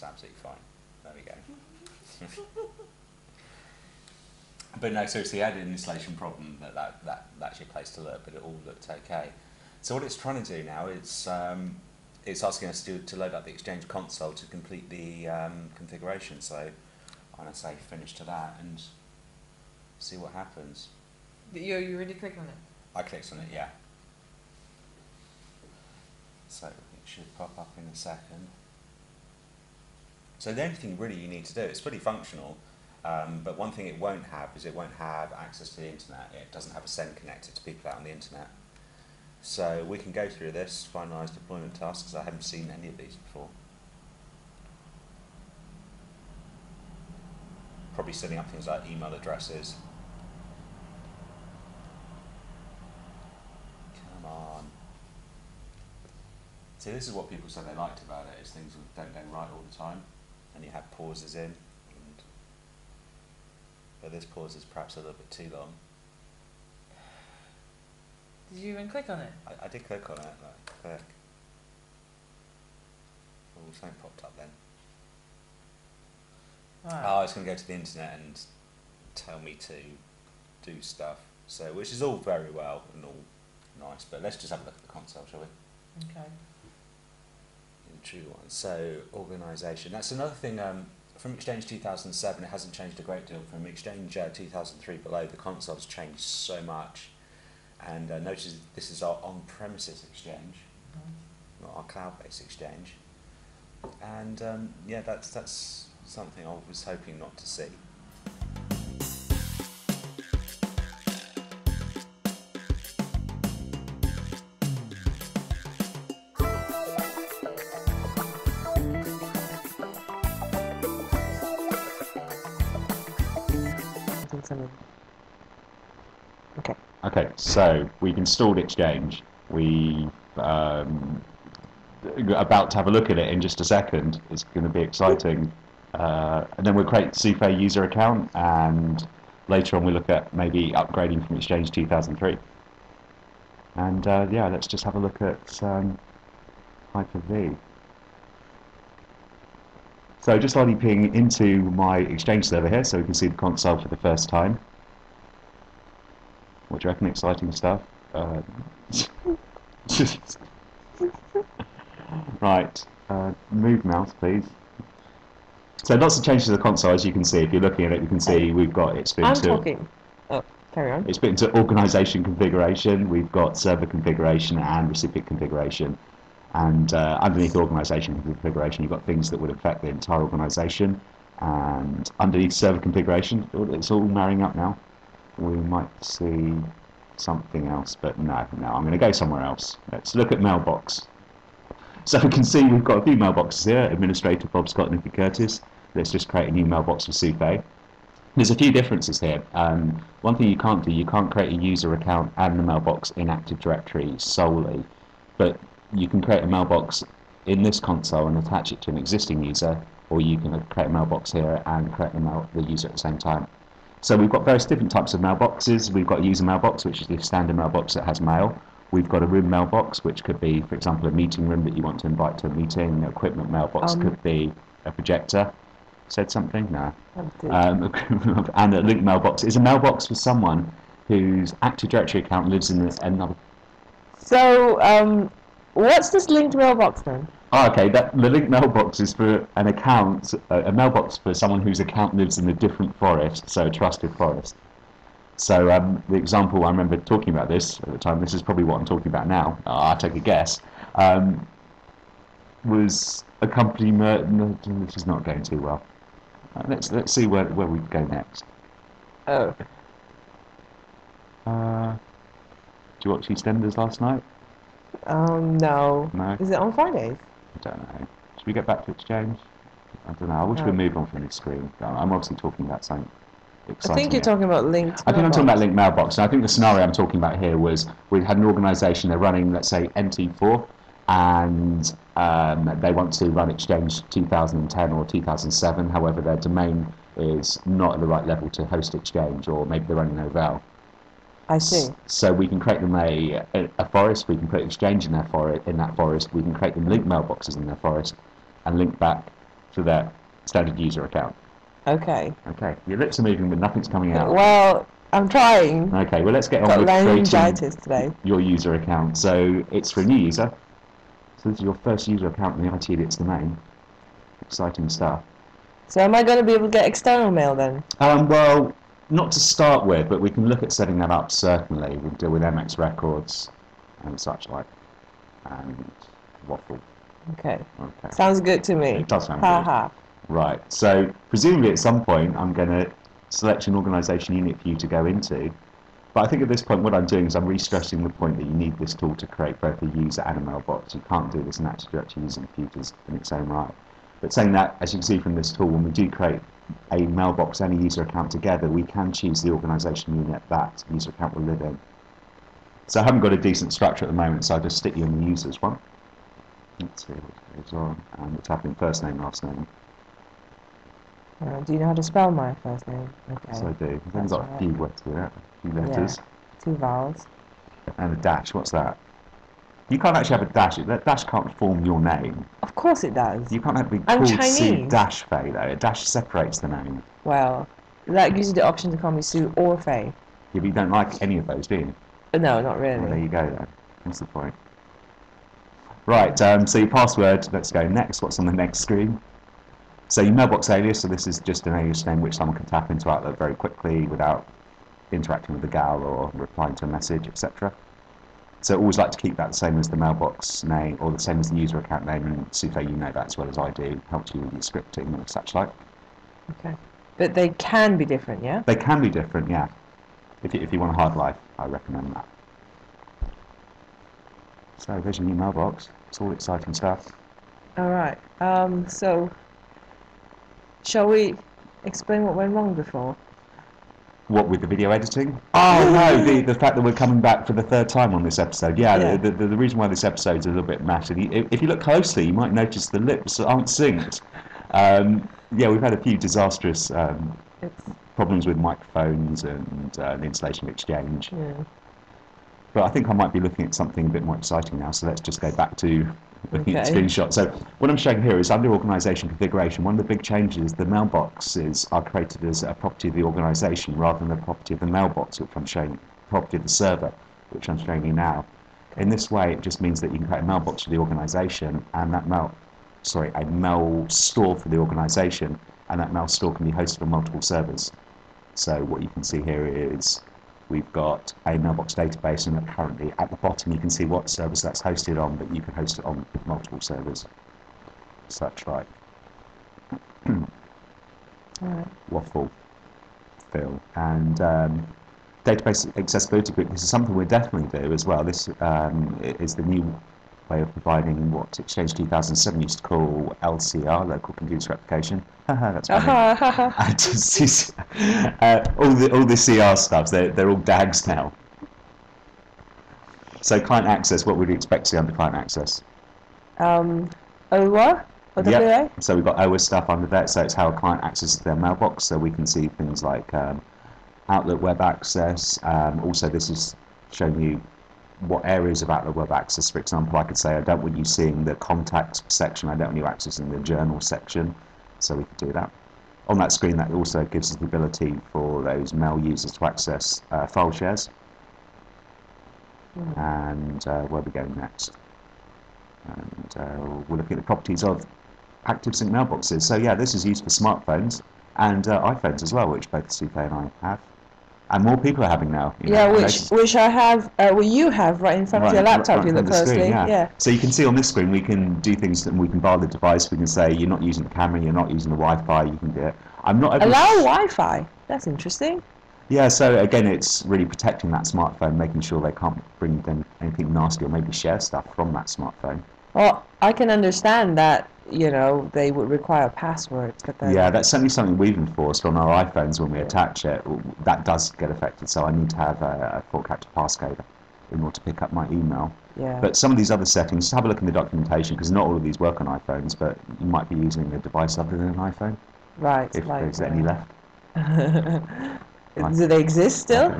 That's absolutely fine. There we go. But no, seriously, I had an installation problem that's your place to look, but it all looked okay. So what it's trying to do now is it's asking us to load up the Exchange console to complete the configuration. So I'm going to say finish to that and see what happens. You already clicked on it? I clicked on it, yeah. So it should pop up in a second. So the only thing really you need to do, it's pretty functional, but one thing it won't have is it won't have access to the internet. It doesn't have a send connected to people out on the internet. So we can go through this, finalise deployment tasks. I haven't seen any of these before. Probably setting up things like email addresses. Come on. See, this is what people say they liked about it, is things don't go right all the time, and you have pauses in. But this pause is perhaps a little bit too long. Did you even click on it? I did click on it, like, click. Oh, something popped up then. Wow. Oh, it's going to go to the internet and tell me to do stuff. So, which is all very well and all nice, but let's just have a look at the console, shall we? Okay. The true one. So, organisation. That's another thing. From Exchange 2007, it hasn't changed a great deal. From Exchange 2003 below, the console's changed so much. And notice this is our on-premises Exchange, not our cloud-based Exchange. And yeah, that's something I was hoping not to see. Okay, so we've installed Exchange. We're about to have a look at it in just a second. It's going to be exciting. And then we'll create CFA user account, and later on we'll look at maybe upgrading from Exchange 2003. And yeah, let's just have a look at Hyper-V. So just IDPing into my Exchange server here, so we can see the console for the first time. What do you reckon? Exciting stuff. Right, move mouse, please. So lots of changes to the console, as you can see. If you're looking at it, you can see we've got it's been Oh, carry on. It's been to organisation configuration. We've got server configuration and recipient configuration. And underneath organisation configuration, you've got things that would affect the entire organisation. And underneath server configuration, it's all marrying up now. We might see something else, but no, I'm going to go somewhere else. Let's look at Mailbox. So you can see we've got a few mailboxes here. Administrator Bob Scott, Nicky Curtis. Let's just create a new mailbox for CFA. There's a few differences here. One thing you can't do, you can't create a user account and the mailbox in Active Directory solely, but you can create a mailbox in this console and attach it to an existing user, or you can create a mailbox here and create the user at the same time. So we've got various different types of mailboxes. We've got a user mailbox, which is the standard mailbox that has mail. We've got a room mailbox, which could be, for example, a meeting room that you want to invite to a meeting. The equipment mailbox could be a projector. Said something? No. And a link mailbox is a mailbox for someone whose Active Directory account lives in another. So what's this linked mailbox then? Oh, okay, the link mailbox is for an account, a mailbox for someone whose account lives in a different forest, so a trusted forest. So the example, I remember talking about this at the time, this is probably what I'm talking about now, I'll take a guess, was a company, this is not going too well. Let's see where we go next. Oh. Did you watch EastEnders last night? No. No? Is it on Fridays? I don't know. Should we get back to Exchange? I don't know. I wish we'd move on from this screen. I'm obviously talking about something exciting. I think you're talking about linked mailbox. I think I'm talking about linked mailbox. And I think the scenario I'm talking about here was we had an organisation, they're running, let's say, NT4, and they want to run Exchange 2010 or 2007. However, their domain is not at the right level to host Exchange, or maybe they're running Novell. I see. So we can create them a forest, we can create Exchange in that forest, we can create them link mailboxes in their forest, and link back to that standard user account. Okay. Okay. Your lips are moving, but nothing's coming out. Well, I'm trying. Okay. Well, let's get on with creating today. Your user account. So it's for a new user. So this is your first user account in the IT that's the main. Exciting stuff. So am I going to be able to get external mail then? Well, not to start with, but we can look at setting that up. Certainly, we'll deal with MX records and such like, and Waffle. Okay. Okay. Sounds good to me. It does sound good. Right, so presumably at some point I'm going to select an organisation unit for you to go into, but I think at this point what I'm doing is I'm re-stressing the point that you need this tool to create both a user and a mailbox. You can't do this in Active Directory using computers in its own right. But saying that, as you can see from this tool, when we do create a mailbox and a user account together, we can choose the organisation unit that user account will live in. So I haven't got a decent structure at the moment, so I'll just stick you in the users one. Let's see what goes on, and it's happening first name, last name. Do you know how to spell my first name? Okay. Yes, I do. I've only got a few words to that. A few letters. Yeah. 2 vowels. And a dash. What's that? You can't actually have a dash. That dash can't form your name. Of course it does. You can't have to be called Sue Dash Fay, though. A dash separates the name. Well, that gives you the option to call me Sue or Fay. Yeah, but you don't like any of those, do you? No, not really. Well, there you go, then. That's the point. Right, so your password. Let's go next. What's on the next screen? So your mailbox alias, so this is just an alias name which someone can tap into Outlook very quickly without interacting with the gal or replying to a message, etc. So I always like to keep that the same as the mailbox name or the same as the user account name, and Sufo, you know that as well as I do, helps you with your scripting and such like. Okay. But they can be different, yeah? They can be different, yeah. If you want a hard life, I recommend that. So there's your new mailbox. It's all exciting stuff. Alright, so shall we explain what went wrong before? What, with the video editing? Oh no, the fact that we're coming back for the third time on this episode. Yeah, yeah. The reason why this episode's a little bit matted, if you look closely, you might notice the lips aren't synced. Yeah, we've had a few disastrous problems with microphones and the installation of Exchange. Yeah. But I think I might be looking at something a bit more exciting now, so let's just go back to looking at screenshots. So what I'm showing here is under organisation configuration, one of the big changes is the mailboxes are created as a property of the organisation rather than a property of the mailbox, which I'm showing, property of the server, which I'm showing you now. In this way, it just means that you can create a mailbox for the organisation and that a mail store for the organisation, and that mail store can be hosted on multiple servers. So what you can see here is we've got a mailbox database, and currently at the bottom you can see what service that's hosted on, but you can host it on multiple servers, such like Waffle, Phil, and database accessibility group. This is something we'll definitely do as well. This is the new way of providing what Exchange 2007 used to call LCR, local computer replication. That's funny. All the CR stuffs, they're all DAGs now. So client access, what would you expect to see under client access? OWA? Yep. So we've got OWA stuff under that, so it's how a client accesses their mailbox, so we can see things like Outlook Web Access. Also, this is showing you what areas of Outlook Web Access. For example, I could say I don't want you seeing the contacts section, I don't want you accessing the journal section, so we could do that. On that screen, that also gives us the ability for those mail users to access file shares. And where are we going next? And we'll look at the properties of ActiveSync mailboxes. So yeah, this is used for smartphones and iPhones as well, which both Sufo and I have. And more people are having now. Yeah, which I have, well, you have right in front of your laptop. You look closely. Yeah. So you can see on this screen we can do things, and we can bar the device. We can say you're not using the camera, you're not using the Wi-Fi. You can do it. I'm not allow Wi-Fi. That's interesting. Yeah. So again, it's really protecting that smartphone, making sure they can't bring them anything nasty or maybe share stuff from that smartphone. Well, I can understand that. You know, they would require passwords, but then yeah, that's certainly something we've enforced on our iPhones when we attach it. That does get affected, so I need to have a 4-character passcode in order to pick up my email. Yeah. But some of these other settings, have a look in the documentation, because not all of these work on iPhones, but you might be using a device other than an iPhone. Right. If there's any left. Do they exist still?